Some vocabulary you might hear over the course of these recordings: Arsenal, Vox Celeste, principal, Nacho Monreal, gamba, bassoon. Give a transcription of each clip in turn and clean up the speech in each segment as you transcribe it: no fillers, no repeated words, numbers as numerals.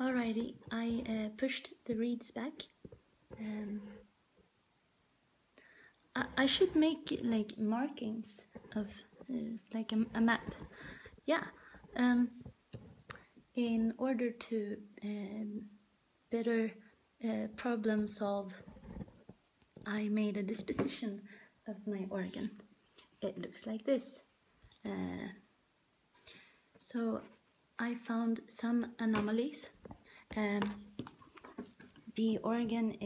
Alrighty, I pushed the reeds back. I should make like markings of like a map, yeah, in order to better problem solve. I made a disposition of my organ. It looks like this. So I found some anomalies. The organ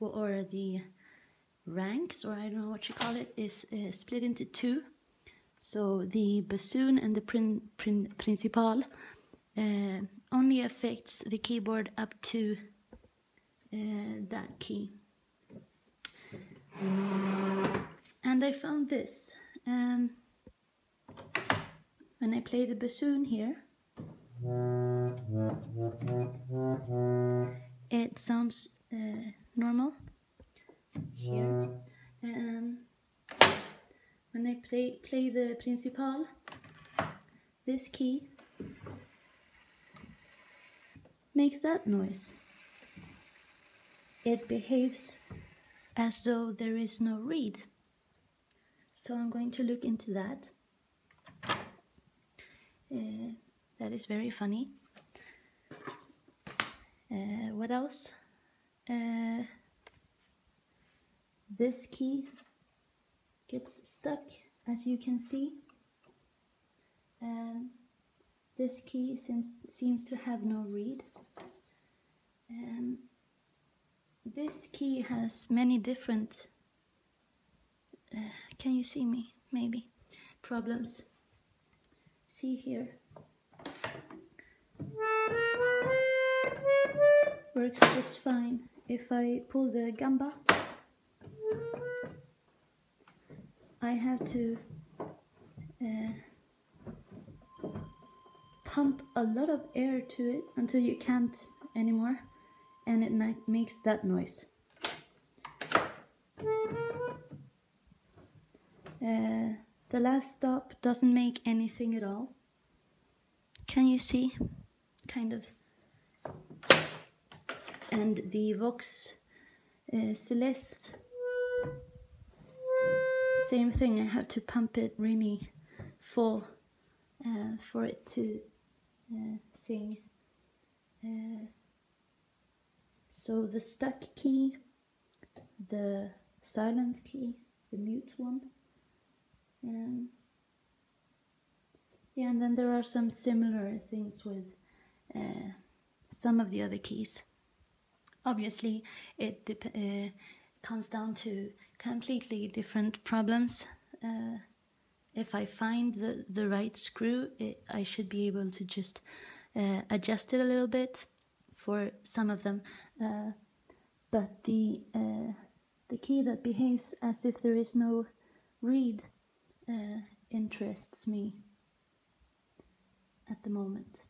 or the ranks, or I don't know what you call it, is split into two. So the bassoon and the principal only affects the keyboard up to that key. And I found this. When I play the bassoon here, it sounds normal here. When I play the principal, this key makes that noise. It behaves as though there is no reed. So I'm going to look into that. That is very funny. What else? This key gets stuck, as you can see. This key seems to have no reed. This key has many different, can you see me? Maybe. Problems. See here. Works just fine. If I pull the gamba, I have to pump a lot of air to it until you can't anymore, and it makes that noise. The last stop doesn't make anything at all. Can you see? Kind of. And the Vox Celeste, same thing. I have to pump it really full for it to sing. So the stuck key, the silent key, the mute one. Yeah, and then there are some similar things with some of the other keys. Obviously, it comes down to completely different problems. If I find the right screw, I should be able to just adjust it a little bit for some of them. But the key that behaves as if there is no reed interests me at the moment.